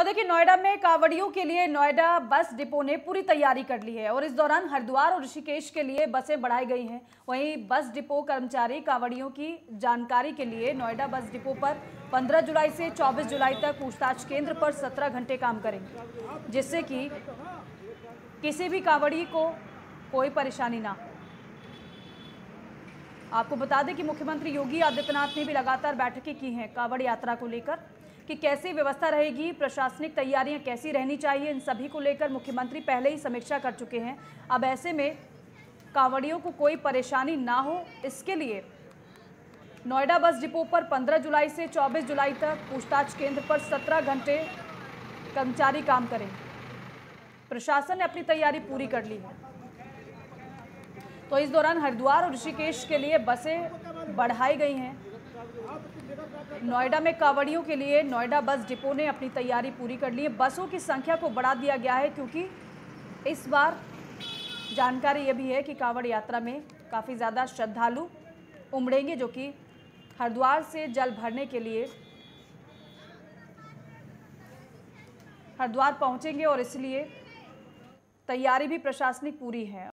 और देखिए नोएडा में कांवड़ियों के लिए नोएडा बस डिपो ने पूरी तैयारी कर ली है और इस दौरान हरिद्वार और ऋषिकेश के लिए बसें बढ़ाई गई हैं। वहीं बस डिपो कर्मचारी कांवड़ियों की जानकारी के लिए नोएडा बस डिपो पर 15 जुलाई से 24 जुलाई तक पूछताछ केंद्र पर 17 घंटे काम करेंगे, जिससे कि किसी भी कांवड़ी को कोई परेशानी ना हो। आपको बता दें कि मुख्यमंत्री योगी आदित्यनाथ ने भी लगातार बैठकें की हैं कांवड़ यात्रा को लेकर कि कैसी व्यवस्था रहेगी, प्रशासनिक तैयारियां कैसी रहनी चाहिए, इन सभी को लेकर मुख्यमंत्री पहले ही समीक्षा कर चुके हैं। अब ऐसे में कांवड़ियों को कोई परेशानी ना हो, इसके लिए नोएडा बस डिपो पर 15 जुलाई से 24 जुलाई तक पूछताछ केंद्र पर 17 घंटे कर्मचारी काम करेंगे। प्रशासन ने अपनी तैयारी पूरी कर ली है। तो इस दौरान हरिद्वार और ऋषिकेश के लिए बसें बढ़ाई गई हैं। नोएडा में कांवड़ियों के लिए नोएडा बस डिपो ने अपनी तैयारी पूरी कर ली है। बसों की संख्या को बढ़ा दिया गया है क्योंकि इस बार जानकारी ये भी है कि कांवड़ यात्रा में काफ़ी ज़्यादा श्रद्धालु उमड़ेंगे जो कि हरिद्वार से जल भरने के लिए हरिद्वार पहुँचेंगे और इसलिए तैयारी भी प्रशासनिक पूरी है।